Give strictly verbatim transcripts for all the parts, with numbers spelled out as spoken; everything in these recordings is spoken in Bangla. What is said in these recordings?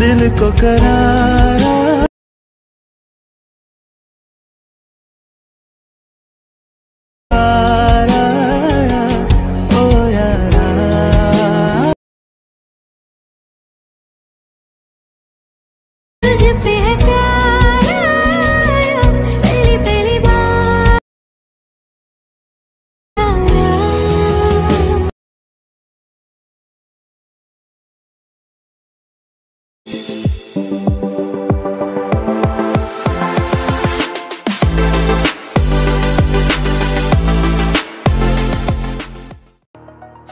दिल को करारा।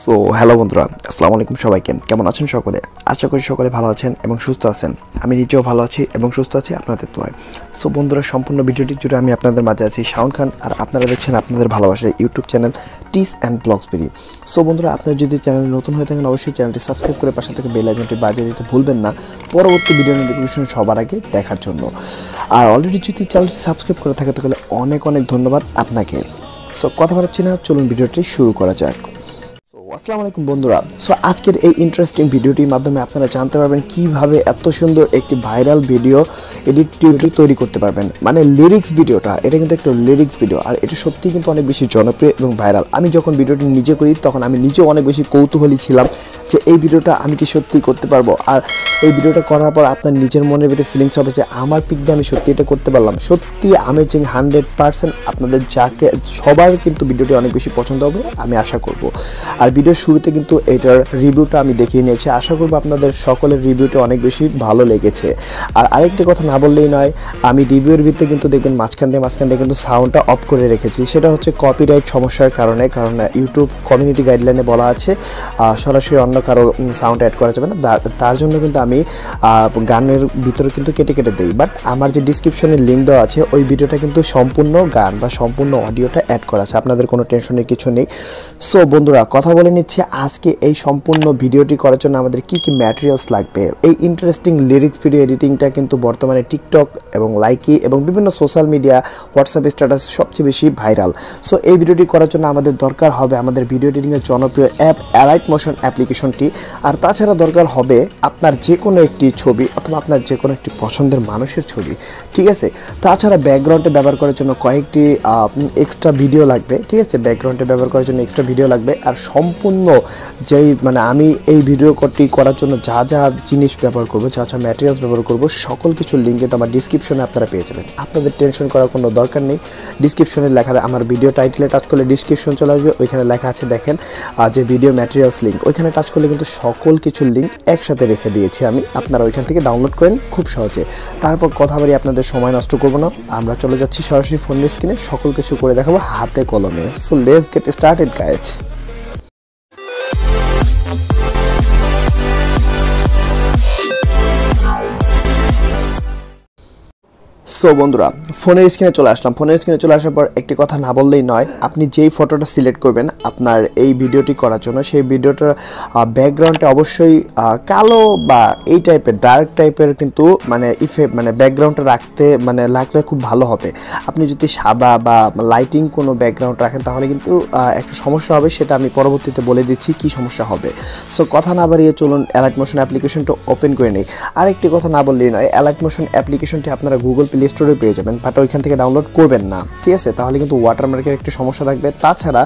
So hello বন্ধুরা, আসসালামু আলাইকুম সবাইকে। কেমন আছেন সকলে? আশা করি সকলে ভালো আছেন এবং সুস্থ আছেন। আমি নিজেও ভালো আছি এবং সুস্থ আছি আপনাদের দোয়ায়। সো বন্ধুরা, সম্পূর্ণ ভিডিওটি জুড়ে আমি আপনাদের মাঝে আছি শাওন খান, আর আপনারা দেখছেন আপনাদের ভালোবাসার ইউটিউব চ্যানেল টিজ অ্যান্ড ব্লগস বিডি। সো বন্ধুরা, আপনারা যদি চ্যানেলে নতুন হয়ে থাকেন অবশ্যই চ্যানেলটি সাবস্ক্রাইব করে পাশে থেকে বেল আইকনটি বাজিয়ে দিতে ভুলবেন না, পরবর্তী ভিডিও নোটিফিকেশন সবার আগে দেখার জন্য। আর অলরেডি যদি চ্যানেলটি সাবস্ক্রাইব করে থাকে তাহলে অনেক অনেক ধন্যবাদ আপনাকে। সো কথা বলছি না, চলুন ভিডিওটি শুরু করা যাক। আসসালামু আলাইকুম বন্ধুরা। সো আজকের এই ইন্টারেস্টিং ভিডিওটির মাধ্যমে আপনারা জানতে পারবেন কিভাবে এত সুন্দর একটি ভাইরাল ভিডিও এডিট টিউটোরিয়াল তৈরি করতে পারবেন। মানে লিরিক্স ভিডিওটা, এটা কিন্তু একটা লিরিক্স ভিডিও, আর এটা সত্যি কিন্তু অনেক বেশি জনপ্রিয় এবং ভাইরাল। আমি যখন ভিডিওটি নিজে করি তখন আমি নিজেও অনেক বেশি কৌতূহলী ছিলাম যে এই ভিডিওটা আমি কি সত্যি করতে পারবো। আর এই ভিডিওটা করার পর আপনার নিজের মনের ভিতরে ফিলিংস হবে যে আমার পিক দিয়ে আমি সত্যি এটা করতে পারলাম। সত্যি আমেজিং, হান্ড্রেড পার্সেন্ট আপনাদের যাকে সবার কিন্তু ভিডিওটি অনেক বেশি পছন্দ হবে আমি আশা করব। আর ভিডিওর শুরুতে কিন্তু এটার রিভিউটা আমি দেখিয়ে নিয়েছি, আশা করব আপনাদের সকলের রিভিউটা অনেক বেশি ভালো লেগেছে। আর আরেকটি কথা না বললেই নয়, আমি রিভিউয়ের ভিত্তিতে কিন্তু দেখবেন মাঝখান দিয়ে মাঝখান দিয়ে কিন্তু সাউন্ডটা অফ করে রেখেছি। সেটা হচ্ছে কপিরাইট সমস্যার কারণে, কারণ ইউটিউব কমিউনিটি গাইডলাইনে বলা আছে সরাসরি অন্য কারো সাউন্ড অ্যাড করা যাবে না। তার জন্য কিন্তু আমি গানের ভিতরে কিন্তু কেটে কেটে দিই, বাট আমার যে ডিসক্রিপশনের লিঙ্ক দেওয়া আছে ওই ভিডিওটা কিন্তু সম্পূর্ণ গান বা সম্পূর্ণ অডিওটা অ্যাড করা আছে, আপনাদের কোনো টেনশনের কিছু নেই। সো বন্ধুরা, কথা বলে নিচ্ছে আজকে এই সম্পূর্ণ ভিডিওটি করার জন্য আমাদের কি কি ম্যাটেরিয়ালস লাগবে। এই ইন্টারেস্টিং লিরিক্স ভিডিও এডিটিংটা কিন্তু বর্তমানে টিকটক এবং লাইকি এবং বিভিন্ন সোশ্যাল মিডিয়া, হোয়াটসঅ্যাপ স্ট্যাটাস সবচেয়ে বেশি ভাইরাল। সো এই ভিডিওটি করার জন্য আমাদের দরকার হবে আমাদের ভিডিও এডিটিংয়ের জনপ্রিয় অ্যাপ অ্যালাইট মোশন অ্যাপ্লিকেশনটি। আর তাছাড়া দরকার হবে আপনার যে কোনো একটি ছবি অথবা আপনার যে কোনো একটি পছন্দের মানুষের ছবি, ঠিক আছে। তাছাড়া ব্যাকগ্রাউন্ডে ব্যবহার করার জন্য কয়েকটি এক্সট্রা ভিডিও লাগবে, ঠিক আছে। ব্যাকগ্রাউন্ডে ব্যবহার করার জন্য এক্সট্রা ভিডিও লাগবে। আর সম্পূর্ণ যেই মানে আমি এই ভিডিওটি করার জন্য যা যা জিনিস ব্যবহার করব, যা যা ম্যাটেরিয়ালস ব্যবহার করব, সকল কিছুর লিঙ্ক কিন্তু আমার ডিসক্রিপশনে আপনারা পেয়ে যাবেন। আপনাদের টেনশন করার কোনো দরকার নেই। ডিসক্রিপশনে লেখা আমার ভিডিও টাইটেলে টাচ করলে ডিসক্রিপশন চলে আসবে, ওইখানে লেখা আছে দেখেন যে ভিডিও ম্যাটেরিয়ালস লিঙ্ক, ওইখানে টাচ করলে কিন্তু সকল কিছুর লিঙ্ক একসাথে রেখে দিয়েছি আমি, আপনারা ওইখান থেকে ডাউনলোড করেন খুব সহজে। তারপর কথা বলি, আপনাদের সময় নষ্ট করব না, আমরা চলে যাচ্ছি সরাসরি ফোনের স্ক্রিনে, সকল কিছু করে দেখাবো হাতে কলমে। So let's get started guys. So বন্ধুরা, ফোনের স্ক্রিনে চলে আসলাম। ফোনের স্ক্রিনে চলে আসার পর একটি কথা না বললেই নয়, আপনি যেই ফটোটা সিলেক্ট করবেন আপনার এই ভিডিওটি করার জন্য, সেই ভিডিওটার ব্যাকগ্রাউন্ডটা অবশ্যই কালো বা এই টাইপের ডার্ক টাইপের কিন্তু মানে ইফেক্ট মানে ব্যাকগ্রাউন্ডটা রাখতে মানে রাখলে খুব ভালো হবে। আপনি যদি সাদা বা লাইটিং কোনো ব্যাকগ্রাউন্ড রাখেন তাহলে কিন্তু একটা সমস্যা হবে, সেটা আমি পরবর্তীতে বলে দিচ্ছি কি সমস্যা হবে। সো কথা না বাড়িয়ে চলুন অ্যালাইট মোশন অ্যাপ্লিকেশনটা ওপেন করে নিই। আরেকটি কথা না বললেই নয়, অ্যালাইট মোশন অ্যাপ্লিকেশনটি আপনারা গুগল প্লে স্টোরে পেয়ে যাবেন, বাট ওইখান থেকে ডাউনলোড করবেন না, ঠিক আছে। তাহলে কিন্তু ওয়াটারমার্কের একটি সমস্যা থাকবে, তাছাড়া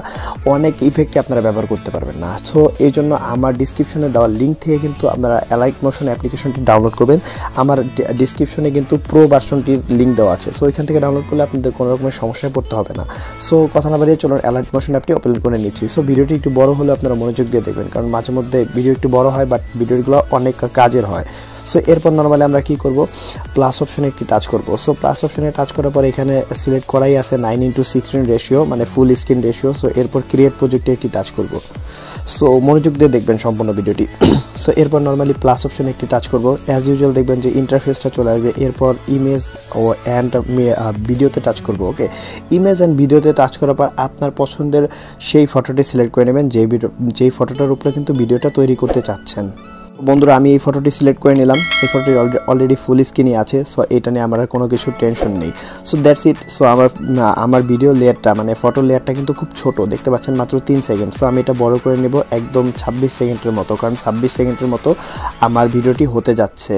অনেক ইফেক্টে আপনারা ব্যবহার করতে পারবেন না। সো এই জন্য আমার ডিসক্রিপশনে দেওয়া লিঙ্ক থেকে কিন্তু আপনারা অ্যালাইট মোশন অ্যাপ্লিকেশনটি ডাউনলোড করবেন। আমার ডিসক্রিপশনে কিন্তু প্রো ভার্সনটির লিঙ্ক দেওয়া আছে, সো ওইখান থেকে ডাউনলোড করলে আপনাদের কোনো রকমের সমস্যায় পড়তে হবে না। সো কথা না বাড়িয়ে চলুন অ্যালাইট মোশন অ্যাপটি ওপেন করে নিচ্ছি। সো ভিডিওটি একটু বড় হলে আপনারা মনোযোগ দিয়ে দেখবেন, কারণ মাঝে মধ্যে ভিডিও একটু বড় হয় বাট ভিডিওগুলো অনেক কাজের হয়। সো এরপর নর্মালি আমরা কি করব, প্লাস অপশনে একটি টাচ করব। সো প্লাস অপশনে টাচ করার পর এখানে সিলেক্ট করাই আছে নাইন ইন্টু সিক্সটিন রেশিও মানে ফুল স্ক্রিন রেশিও। সো এরপর ক্রিয়েট প্রজেক্টে একটি টাচ করব। সো মনোযোগ দিয়ে দেখবেন সম্পূর্ণ ভিডিওটি। সো এরপর নর্মালি প্লাস অপশনে একটি টাচ করব, অ্যাজ ইউজুয়াল দেখবেন যে ইন্টারফেসটা চলে আসবে। এরপর ইমেজ ও অ্যান্ড ভিডিওতে টাচ করব। ওকে, ইমেজ অ্যান্ড ভিডিওতে টাচ করার পর আপনার পছন্দের সেই ফটোটি সিলেক্ট করে নেবেন, যেই ভিডিও যেই ফটোটার উপরে কিন্তু ভিডিওটা তৈরি করতে চাচ্ছেন। বন্ধুরা, আমি এই ফটোটি সিলেক্ট করে নিলাম, এই ফটোটি অলরেডি ফুল স্ক্রিনে আছে। সো এটা নিয়ে আমার আর কোনো কিছু টেনশন নেই। So that's it. সো আমার আমার ভিডিও লেয়ারটা মানে ফটো লেয়ারটা কিন্তু খুব ছোট, দেখতে পাচ্ছেন মাত্র তিন সেকেন্ড। সো আমি এটা বড় করে নেব একদম ছাব্বিশ সেকেন্ডের মতো, কারণ ছাব্বিশ সেকেন্ডের মতো আমার ভিডিওটি হতে যাচ্ছে।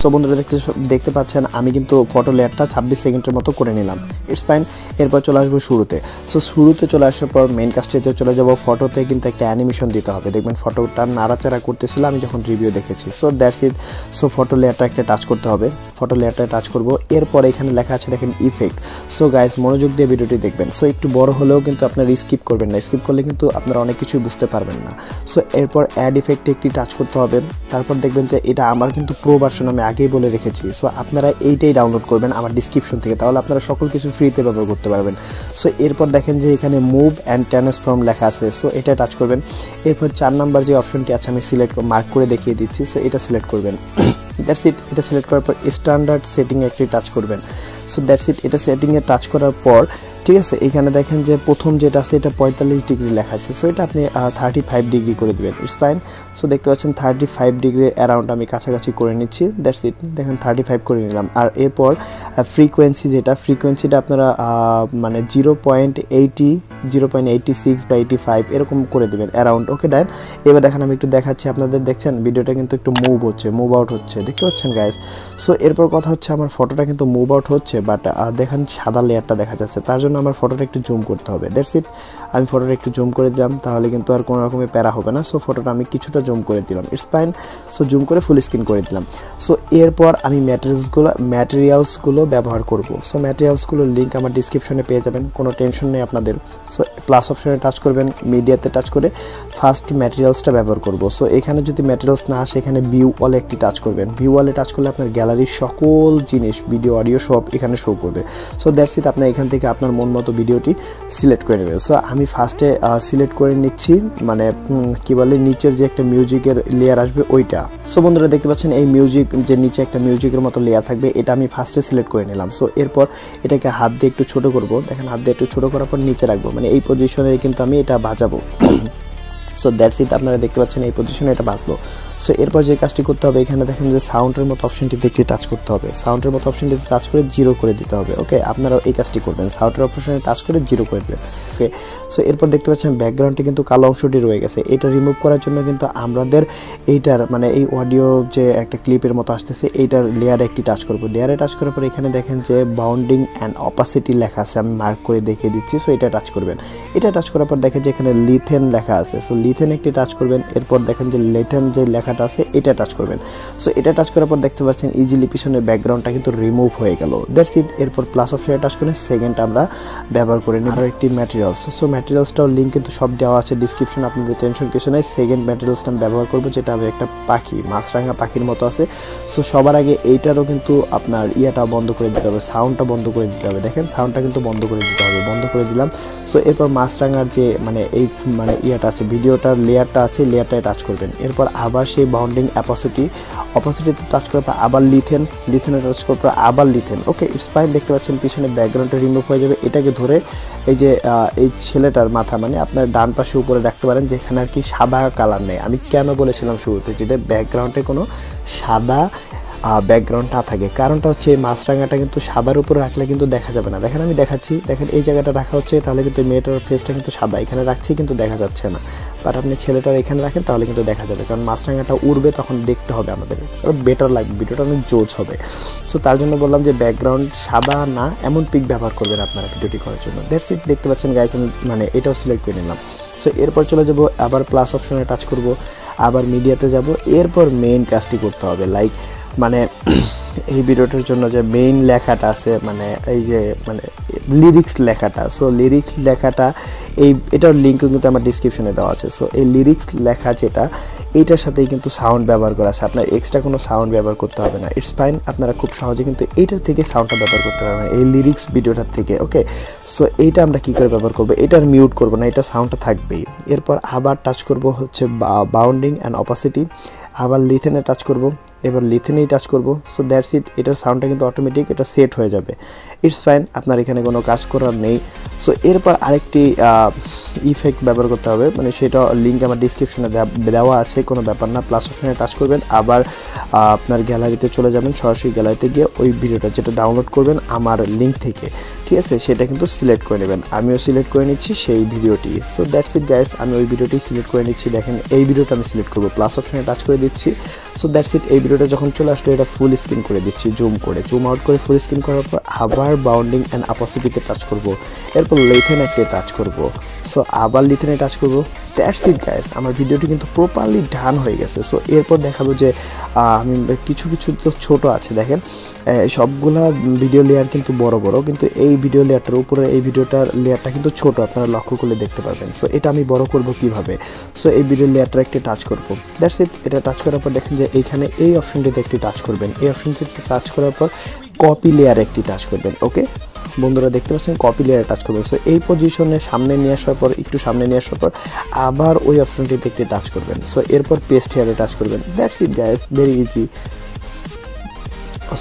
সো বন্ধুরা দেখতে দেখতে পাচ্ছেন আমি কিন্তু ফটো লেয়ারটা ছাব্বিশ সেকেন্ডের মতো করে নিলাম। It's fine. এরপর চলে আসবো শুরুতে। সো শুরুতে চলে আসার পর মেন কাজটিতে চলে যাব। ফটোতে কিন্তু একটা অ্যানিমেশন দিতে হবে, দেখবেন ফটোটা নাড়াচাড়া করতেছিল আমি যখন রিভিউ দেখেছি। So that's it. So photo লেয়ারটা একটা টাচ করতে হবে, ফটো লেয়ারটা টাচ করব। এরপর এখানে লেখা আছে দেখেন ইফেক্ট। সো গাইস মনোযোগ দিয়ে ভিডিওটি দেখবেন। সো একটু বড় হলেও কিন্তু আপনারা স্কিপ করবেন না, স্কিপ করলে কিন্তু আপনারা অনেক কিছুই বুঝতে পারবেন না। সো এরপর অ্যাড ইফেক্টে একটি টাচ করতে হবে। তারপর দেখবেন যে এটা আমার কিন্তু প্রো ভার্সন, আমি আগেই বলে রেখেছি। সো আপনারা এইটাই ডাউনলোড করবেন আমার ডিসক্রিপশন থেকে, তাহলে আপনারা সকল কিছু ফ্রিতে ব্যবহার করতে পারবেন। সো এরপর দেখেন যে এখানে মুভ অ্যান্ড ট্রান্সফর্ম লেখা আছে, সো এটা টাচ করবেন। এরপর চার নাম্বার যে অপশনটি আছে আমি সিলেক্ট মার্ক করে দেখিয়ে দিচ্ছি, সো এটা সিলেক্ট করবেন। That's it. এটা সিলেক্ট করার পর স্ট্যান্ডার্ড সেটিংয়ে একটি টাচ করবেন। So that's it. এটা সেটিংয়ে টাচ করার পর ঠিক আছে এখানে দেখেন যে প্রথম যেটা আছে এটা পঁয়তাল্লিশ ডিগ্রি লেখা আছে, সো এটা আপনি থার্টি ফাইভ ডিগ্রি করে দেবেন। It's fine. সো দেখতে পাচ্ছেন থার্টি ফাইভ ডিগ্রির অ্যারাউন্ড আমি কাছাকাছি করে নিচ্ছি। That's it. দেখেন থার্টি ফাইভ করে নিলাম। আর এরপর ফ্রিকোয়েন্সি, যেটা ফ্রিকোয়েন্সিটা আপনারা মানে zero point eighty zero point eighty six বা এইটি ফাইভ এরকম করে দেবেন অ্যারাউন্ড। ওকে ডান। এবার দেখেন আমি একটু দেখাচ্ছি আপনাদের, দেখছেন ভিডিওটা কিন্তু একটু মুভ হচ্ছে, মুভ আউট হচ্ছে, দেখতে পাচ্ছেন গাইস। সো এরপর কথা হচ্ছে আমার ফটোটা কিন্তু মুভ আউট হচ্ছে, বাট দেখেন সাদা লেয়ারটা দেখা যাচ্ছে, তার জন্য আমার ফটোটা একটু জুম করতে হবে। That's it. আমি ফটোটা একটু জুম করে দিলাম, তাহলে কিন্তু আর কোনো রকমের প্যারা হবে না। সো ফটোটা আমি কিছুটা জুম করে দিলাম। It's fine. সো জুম করে ফুল স্ক্রিন করে দিলাম। সো এরপর আমি ম্যাটেরিয়ালসগুলো ম্যাটেরিয়ালসগুলো ব্যবহার করব। সো ম্যাটেরিয়ালসগুলোর লিঙ্ক আমার ডিসক্রিপশনে পেয়ে যাবেন, কোনো টেনশন নেই আপনাদের। সো প্লাস অপশনে টাচ করবেন, মিডিয়াতে টাচ করে ফার্স্ট ম্যাটেরিয়ালসটা ব্যবহার করব। সো এখানে যদি ম্যাটেরিয়ালস না আসে এখানে ভিউ অলে একটি টাচ করবেন। ভিউ অলে টাচ করলে আপনার গ্যালারির সকল জিনিস ভিডিও অডিও সব এখানে শো করবে। So that's it. আপনি এখান থেকে আপনার মন মতো ভিডিওটি সিলেক্ট করে নেবেন। সো আমি ফার্স্টে সিলেক্ট করে নিচ্ছি, মানে কি বলে নিচের যে একটা মিউজিকের লেয়ার আসবে ওইটা। সো বন্ধুরা দেখতে পাচ্ছেন এই মিউজিক যে নিচে একটা মিউজিকের মতো লেয়ার থাকবে, এটা আমি ফার্স্টে সিলেক্ট করে নিলাম। সো এরপর এটাকে হাত দিয়ে একটু ছোটো করবো, দেখেন হাত দিয়ে একটু ছোটো করার পর নিচে রাখবো, মানে এই পজিশনে কিন্তু আমি এটা বাজাবো। So that's it. আপনারা দেখতে পাচ্ছেন এই পজিশনে এটা বাজলো। সো এরপর যে কাজটি করতে হবে এখানে দেখেন যে সাউন্ডের মতো অপশনটিতে একটি টাচ করতে হবে, সাউন্ডের মতো অপশনটিতে টাচ করে জিরো করে দিতে হবে। ওকে, আপনারাও এই কাজটি করবেন, সাউন্ডের অপশনে টাচ করে জিরো করে দেবেন। ওকে। সো এরপর দেখতে পাচ্ছেন ব্যাকগ্রাউন্ডে কিন্তু কালো অংশটি রয়ে গেছে, এটা রিমুভ করার জন্য কিন্তু আমাদের এইটার মানে এই অডিও যে একটা ক্লিপের মতো আসতেছে এইটার লেয়ারে একটি টাচ করবো। লেয়ারে টাচ করার পর এখানে দেখেন যে বাউন্ডিং অ্যান্ড অপাসিটি লেখা আছে, আমি মার্ক করে দেখিয়ে দিচ্ছি। সো এটা টাচ করবেন। এটা টাচ করার পর দেখেন যে এখানে লিথেন লেখা আছে, সো লিথেন একটি টাচ করবেন। এরপর দেখেন যে লিথেন যে লেখা আছে এটা টাচ করবেন। সো এটা টাচ করার পর দেখতে পাচ্ছেন ইজিলি পিছনের ব্যাকগ্রাউন্ডটা কিন্তু রিমুভ হয়ে গেল। That's it. এরপর প্লাস অপশনে টাচ করে সেকেন্ড আমরা ব্যবহার করে নিই আরও একটি ম্যাটেরিয়ালস। সো ম্যাটেরিয়ালসটাও লিঙ্ক কিন্তু সব দেওয়া আছে ডিসক্রিপশন, আপনাদের টেনশন কিছু নাই। সেকেন্ড ম্যাটেরিয়ালসটা আমি ব্যবহার করবো, যেটা হবে একটা পাখি, মাছরাঙা পাখির মতো আছে। সো সবার আগে এইটারও কিন্তু আপনার ইয়াটা বন্ধ করে দিতে হবে, সাউন্ডটা বন্ধ করে দিতে হবে। দেখেন সাউন্ডটা কিন্তু বন্ধ করে দিতে হবে, বন্ধ করে দিলাম। সো এরপর মাছরাঙার যে মানে এই মানে ইয়াটা আছে ভিডিওটার লেয়ারটা আছে, লেয়ারটায় টাচ করবেন। এরপর আবার সেই বাউন্ডিং অপাসিটি অপাসিটিতে টাচ করার পর আবার লিথেন, লিথেনে টাচ করার পর আবার লিথেন। ওকে, স্পাইন দেখতে পাচ্ছেন পিছনে ব্যাকগ্রাউন্ডটা রিমুভ হয়ে যাবে। এটাকে ধরে এই যে এই ছেলেটার মাথা মানে আপনার ডান পাশে উপরে রাখতে পারেন, যেখানে আর কি সাদা কালার নেই। আমি কেন বলেছিলাম শুরুতে যে ব্যাকগ্রাউন্ডে কোনো সাদা ব্যাকগ্রাউন্ড না থাকে, কারণটা হচ্ছে এই মাছরাঙাটা কিন্তু সাদার উপরে রাখলে কিন্তু দেখা যাবে না। দেখেন আমি দেখাচ্ছি, দেখেন এই জায়গাটা রাখা হচ্ছে, তাহলে কিন্তু মেয়েটার ফেসটা কিন্তু সাদা, এখানে রাখছি কিন্তু দেখা যাচ্ছে না। বাট আপনি ছেলেটার এখানে রাখেন তাহলে কিন্তু দেখা যাবে, কারণ মাছরাঙাটা উড়বে তখন দেখতে হবে আমাদের, বেটার লাগবে, ভিডিওটা অনেক জোজ হবে। সো তার জন্য বললাম যে ব্যাকগ্রাউন্ড সাদা না এমন পিক ব্যবহার করবেন আপনারা ভিডিওটি করার জন্য। That's it. দেখতে পাচ্ছেন গাইস আমি মানে এটাও সিলেক্ট করে নিলাম। সো এরপর চলে যাবো, আবার প্লাস অপশনে টাচ করব, আবার মিডিয়াতে যাব। এরপর মেইন কাজটি করতে হবে, লাইক মানে এই ভিডিওটার জন্য যে মেইন লেখাটা আছে মানে এই যে মানে লিরিক্স লেখাটা। সো লিরিক্স লেখাটা এই এটার লিঙ্ক কিন্তু আমার ডিসক্রিপশনে দেওয়া আছে। সো এই লিরিক্স লেখা যেটা এইটার সাথেই কিন্তু সাউন্ড ব্যবহার করা আছে, আপনার এক্সট্রা কোনো সাউন্ড ব্যবহার করতে হবে না। It's fine. আপনারা খুব সহজে কিন্তু এইটার থেকে সাউন্ডটা ব্যবহার করতে পারবেন এই লিরিক্স ভিডিওটার থেকে। ওকে। সো এইটা আমরা কী করে ব্যবহার করবো, এটার মিউট করবো না, এটা সাউন্ডটা থাকবেই। এরপর আবার টাচ করব হচ্ছে বাউন্ডিং অ্যান্ড অপাসিটি, আবার লিথেনে টাচ করব, এবার লিথেনেই টাচ করব। So that's it. এটার সাউন্ডটা কিন্তু অটোমেটিক এটা সেট হয়ে যাবে। It's fine. আপনার এখানে কোনো কাজ করার নেই। সো এরপর আরেকটি ইফেক্ট ব্যবহার করতে হবে, মানে সেটা লিঙ্ক আমার ডিসক্রিপশনে দেওয়া আছে, কোনো ব্যাপার না। প্লাস অপশনে টাচ করবেন, আবার আপনার গ্যালারিতে চলে যাবেন, সরাসরি গ্যালারিতে গিয়ে ওই ভিডিওটা যেটা ডাউনলোড করবেন আমার লিঙ্ক থেকে, ঠিক আছে, সেটা কিন্তু সিলেক্ট করে নেবেন। আমিও সিলেক্ট করে নিচ্ছি সেই ভিডিওটি। সো দ্যাটস ইট গাইস, আমি ওই ভিডিওটি সিলেক্ট করে নিচ্ছি। দেখেন এই ভিডিওটা আমি সিলেক্ট করব, প্লাস অপশনে টাচ করে দিচ্ছি। So that's it. এই ভিডিওটা যখন চলে আসলো এটা ফুল স্ক্রিন করে দিচ্ছি, জুম করে জুম আউট করে ফুল স্ক্রিন করার পর আবার বাউন্ডিং অ্যান্ড অপাসিটিতে টাচ করব, এরপর লিথেন একটা টাচ করব, সো আবার লিথেনে টাচ করব। দ্যাটস ইট গাইস, আমার ভিডিওটি কিন্তু প্রপারলি ডান হয়ে গেছে। সো এরপর দেখাবো যে আমি কিছু কিছু তো ছোটো আছে, দেখেন সবগুলা ভিডিও লেয়ার কিন্তু বড় বড়, কিন্তু এই ভিডিও লেয়ারটার উপরে এই ভিডিওটার লেয়ারটা কিন্তু ছোট, আপনারা লক্ষ্য করলে দেখতে পাবেন। সো এটা আমি বড় করব কিভাবে, সো এই ভিডিও লেয়ারটা একটি টাচ করব। দ্যাটস ইট, এটা টাচ করার পর দেখেন যে এইখানে এই অপশনটিতে একটি টাচ করবেন, এই অপশনটিতে টাচ করার পর কপি লেয়ারে একটি টাচ করবেন। ওকে বন্ধুরা দেখতে পাচ্ছেন কপি লেয়ারে টাচ করবেন। সো এই পজিশনে সামনে নিয়ে আসার পর একটু সামনে নিয়ে আসার পর আবার ওই অপশনটিতে একটি টাচ করবেন। সো এরপর পেস্ট হেয়ারে টাচ করবেন। That's it guys, very easy.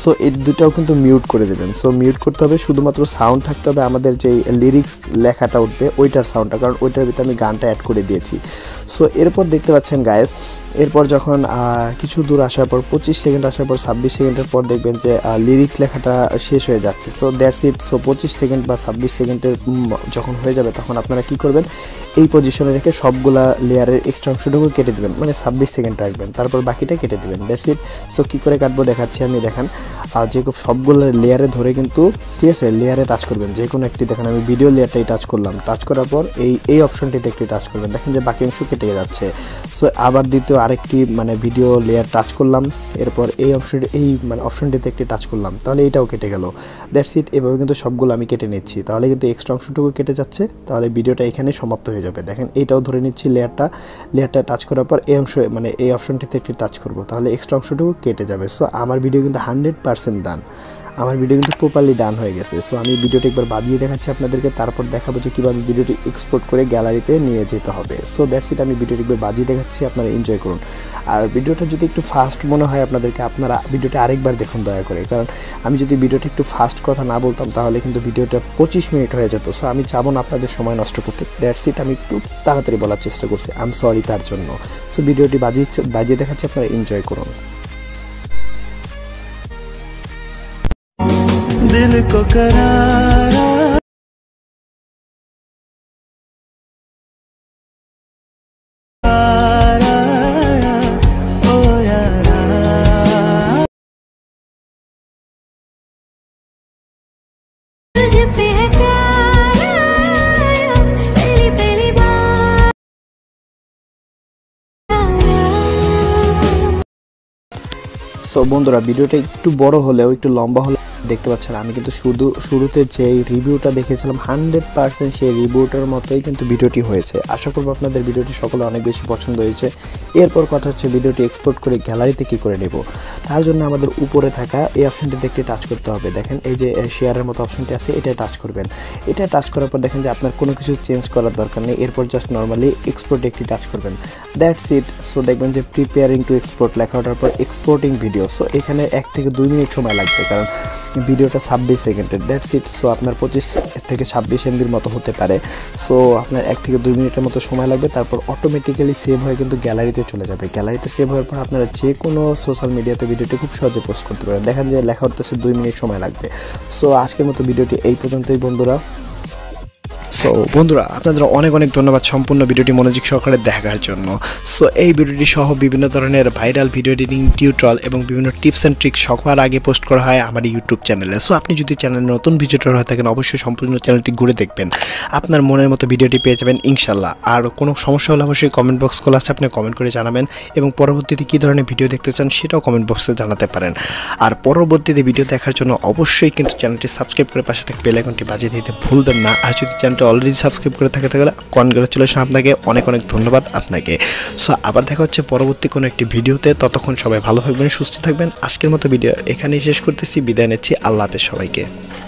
So এই দুটাও কিন্তু মিউট করে দেবেন। সো মিউট করতে হবে, শুধুমাত্র সাউন্ড থাকতে হবে, আমাদের যেই লিরিক্স লেখাটা উঠবে ওইটার সাউন্ডটা, কারণ ওইটার ভিতরে আমি গানটা অ্যাড করে দিয়েছি। সো এরপর দেখতে পাচ্ছেন গাইস, এরপর যখন কিছু দূর আসার পর পঁচিশ সেকেন্ড আসার পর ছাব্বিশ সেকেন্ডের পর দেখবেন যে লিরিক্স লেখাটা শেষ হয়ে যাচ্ছে। So that's it. সো পঁচিশ সেকেন্ড বা ছাব্বিশ সেকেন্ডের যখন হয়ে যাবে তখন আপনারা কি করবেন, এই পজিশনে রেখে সবগুলা লেয়ারের এক্সট্রা অংশটুকু কেটে দেবেন, মানে ছাব্বিশ সেকেন্ড রাখবেন, তারপর বাকিটা কেটে দেবেন। That's it. সো কী করে কাটবো দেখাচ্ছি আমি, দেখান যে সবগুলো লেয়ারে ধরে কিন্তু, ঠিক আছে, লেয়ারে টাচ করবেন যে কোনো একটি। দেখেন আমি ভিডিও লেয়ারটাই টাচ করলাম, টাচ করার পর এই এই অপশনটিতে একটি টাচ করবেন, দেখেন যে বাকি অংশ কেটে যাচ্ছে। সো আবার দ্বিতীয় আরেকটি মানে ভিডিও লেয়ার টাচ করলাম, এরপর এই অপশন এই মানে অপশনটিতে একটি টাচ করলাম, তাহলে এটাও কেটে গেল। That's it. এভাবে কিন্তু সবগুলো আমি কেটে নিচ্ছি, তাহলে কিন্তু এক্সট্রা অংশটুকু কেটে যাচ্ছে, তাহলে ভিডিওটা এখানে সমাপ্ত হয়ে যাবে। দেখেন এইটাও ধরে নিচ্ছি, লেয়ারটা লেয়ারটা টাচ করার পর এই অংশ মানে এই অপশনটিতে একটি টাচ করব, তাহলে এক্সট্রা অংশটুকু কেটে যাবে। সো আমার ভিডিও কিন্তু হান্ড্রেড পার্সেন্ট ডান, আমার ভিডিও কিন্তু প্রপারলি ডান হয়ে গেছে। সো আমি ভিডিওটি একবার বাজিয়ে দেখাচ্ছি আপনাদেরকে, তারপর দেখাবো যে কীভাবে ভিডিওটি এক্সপোর্ট করে গ্যালারিতে নিয়ে যেতে হবে। সো দ্যাটস ইট, আমি ভিডিওটি একবার বাজিয়ে দেখাচ্ছি, আপনারা এনজয় করুন। আর ভিডিওটা যদি একটু ফাস্ট মনে হয় আপনাদেরকে, আপনারা ভিডিওটা আরেকবার দেখুন দয়া করে, কারণ আমি যদি ভিডিওটা একটু ফাস্ট কথা না বলতাম তাহলে কিন্তু ভিডিওটা পঁচিশ মিনিট হয়ে যেত। সো আমি চাবো না আপনাদের সময় নষ্ট করতে। দ্যাটস ইট, আমি একটু তাড়াতাড়ি বলার চেষ্টা করছি, আই এম সরি তার জন্য। সো ভিডিওটি বাজিয়ে বাজিয়ে দেখাচ্ছি, আপনারা এনজয় করুন। दिल को करारा ओ यारा तुझ पे है प्यारा पहली पहली बार सो বন্ধুরা ভিডিওটা একটু বড় হলেও একটু লম্বা হলেও দেখতে পাচ্ছেন আমি কিন্তু শুধু শুরুতে যেই রিভিউটা দেখেছিলাম হান্ড্রেড পার্সেন্ট সেই রিভিউটার মতোই কিন্তু ভিডিওটি হয়েছে। আশা করব আপনাদের ভিডিওটি সকলে অনেক বেশি পছন্দ হয়েছে। এরপর কথা হচ্ছে ভিডিওটি এক্সপোর্ট করে গ্যালারিতে কী করে নেব, তার জন্য আমাদের উপরে থাকা এই অপশনটিতে একটি টাচ করতে হবে। দেখেন এই যে শেয়ারের মতো অপশনটি আছে, এটা টাচ করবেন। এটা টাচ করার পর দেখেন যে আপনার কোনো কিছু চেঞ্জ করার দরকার নেই, এরপর জাস্ট নর্মালি এক্সপোর্টে একটি টাচ করবেন। That's it. সো দেখবেন যে প্রিপেয়ারিং টু এক্সপোর্ট লেখা ওঠার পর এক্সপোর্টিং ভিডিও। সো এখানে এক থেকে দুই মিনিট সময় লাগবে, কারণ ভিডিওটা ছাব্বিশ সেকেন্ডের। That's it. সো আপনার পঁচিশ থেকে ছাব্বিশ এমবির মতো হতে পারে। সো আপনার এক থেকে দুই মিনিটের মতো সময় লাগবে, তারপর অটোমেটিক্যালি সেভ হয়ে কিন্তু গ্যালারিতে চলে যাবে। গ্যালারিতে সেভ হওয়ার পর আপনারা যে কোনো সোশ্যাল মিডিয়াতে ভিডিওটি খুব সহজে পোস্ট করতে পারেন। দেখেন যে লেখা উঠতেছে দুই মিনিট সময় লাগবে। সো আজকের মতো ভিডিওটি এই পর্যন্তই বন্ধুরা। সো বন্ধুরা আপনাদের অনেক অনেক ধন্যবাদ সম্পূর্ণ ভিডিওটি মনোযোগ সহকারে দেখার জন্য। সো এই ভিডিওটি সহ বিভিন্ন ধরনের ভাইরাল ভিডিও এডিটিং টিউটোরিয়াল এবং বিভিন্ন টিপস অ্যান্ড ট্রিক্স সবার আগে পোস্ট করা হয় আমার ইউটিউব চ্যানেলে। সো আপনি যদি চ্যানেলে নতুন ভিডিওটার হয়ে থাকেন অবশ্যই সম্পূর্ণ চ্যানেলটি ঘুরে দেখবেন, আপনার মনের মতো ভিডিওটি পেয়ে যাবেন ইনশাল্লাহ। আর কোনো সমস্যা হলে অবশ্যই কমেন্ট বক্স খোলা আছে, আপনি কমেন্ট করে জানাবেন এবং পরবর্তীতে কী ধরনের ভিডিও দেখতে চান সেটাও কমেন্ট বক্সে জানাতে পারেন। আর পরবর্তীতে ভিডিও দেখার জন্য অবশ্যই কিন্তু চ্যানেলটি সাবস্ক্রাইব করে পাশে থেকে বেল আইকনটি বাজিয়ে দিতে ভুলবেন না। আর যদি চ্যানেলটি অলরেডি সাবস্ক্রাইব করে থাকে তাহলে কনগ্রাচুলেশন আপনাকে, অনেক অনেক ধন্যবাদ আপনাকে। সো আবার দেখা হচ্ছে পরবর্তী কোনো একটি ভিডিওতে, ততক্ষণ সবাই ভালো থাকবেন, সুস্থ থাকবেন। আজকের মতো ভিডিও এখানেই শেষ করতেছি, বিদায় নিচ্ছি, আল্লাহ হাফেজ সবাইকে।